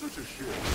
Such a shit.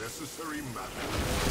Necessary matter.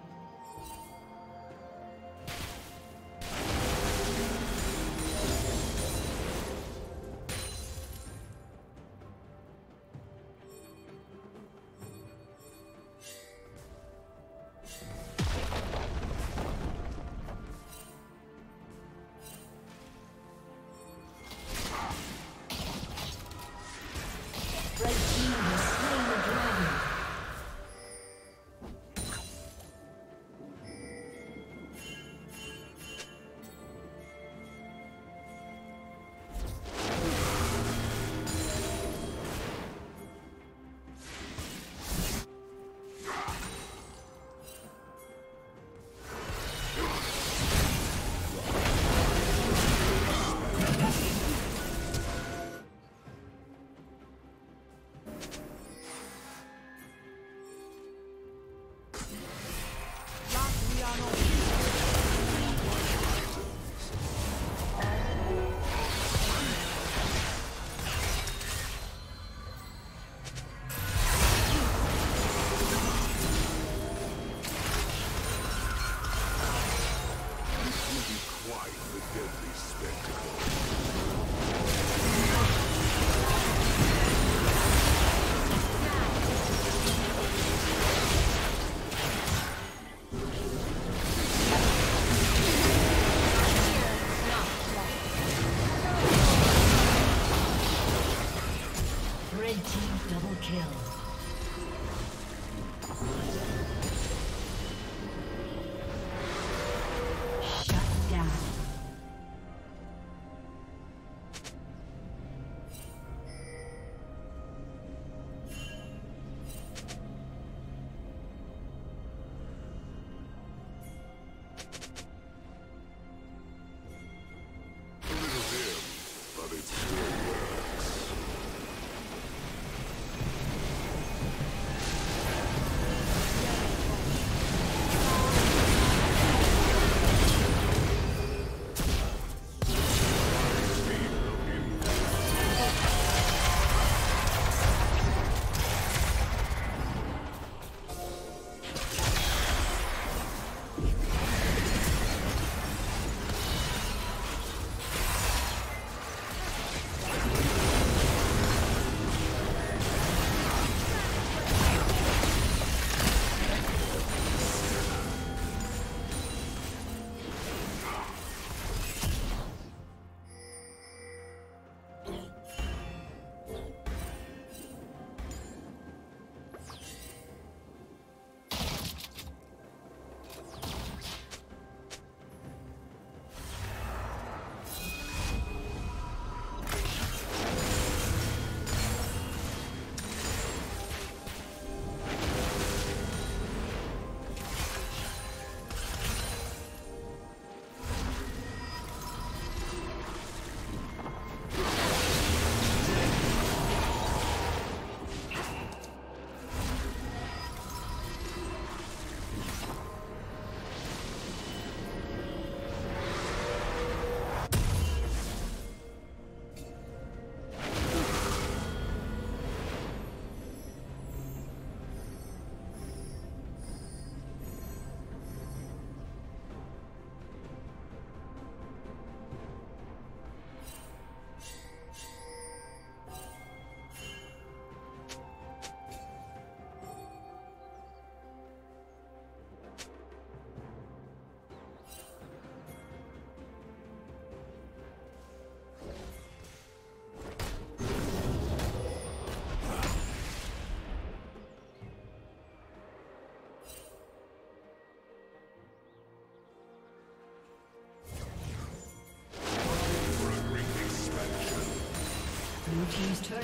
Team's turret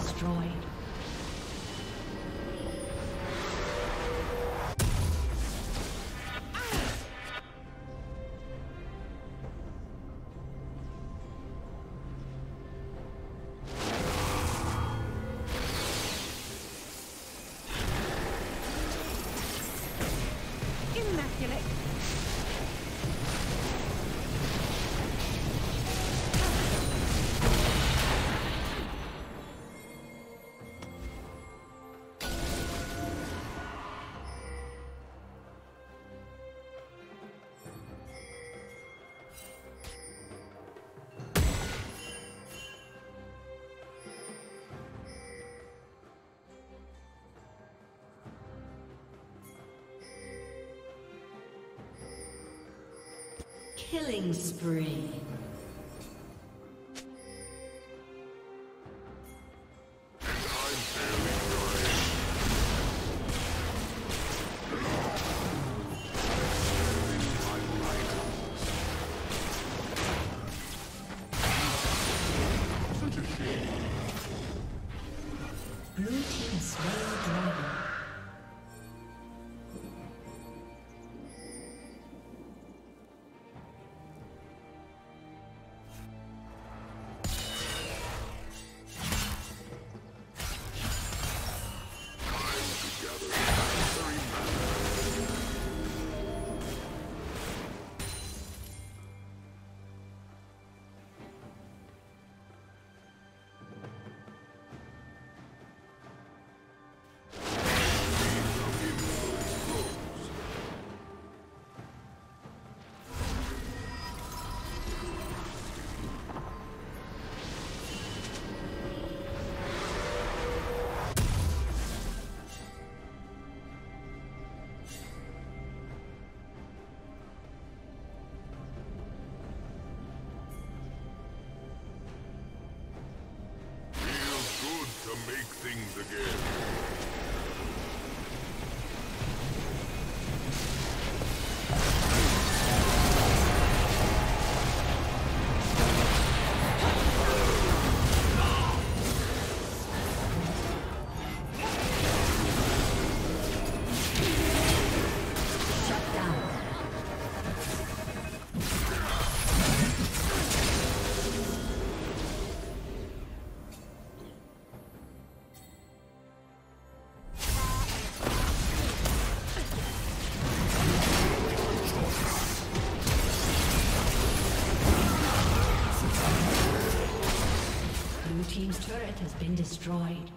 Destroyed. Killing spree. Things again. Team's turret has been destroyed.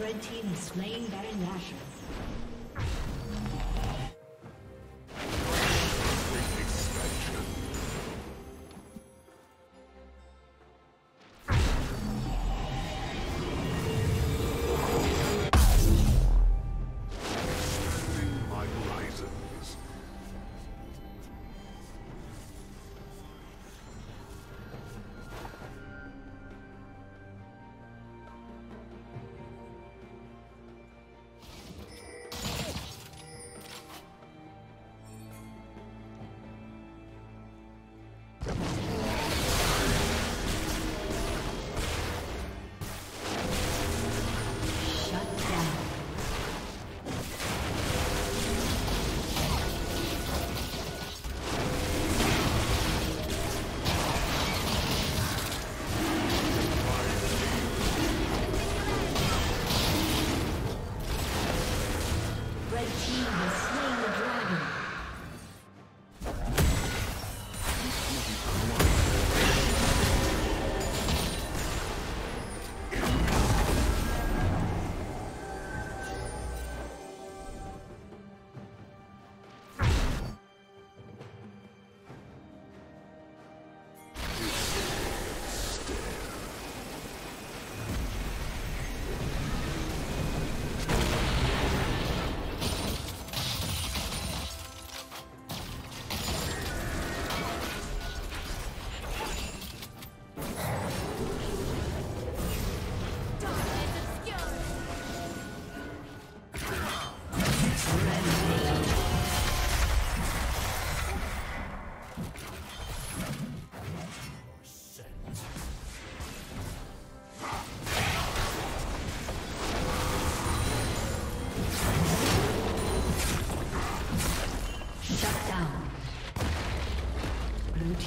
Red team is slaying Baron Nashor. Expanding my horizons. Blue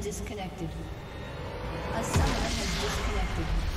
Disconnected. A summoner has disconnected.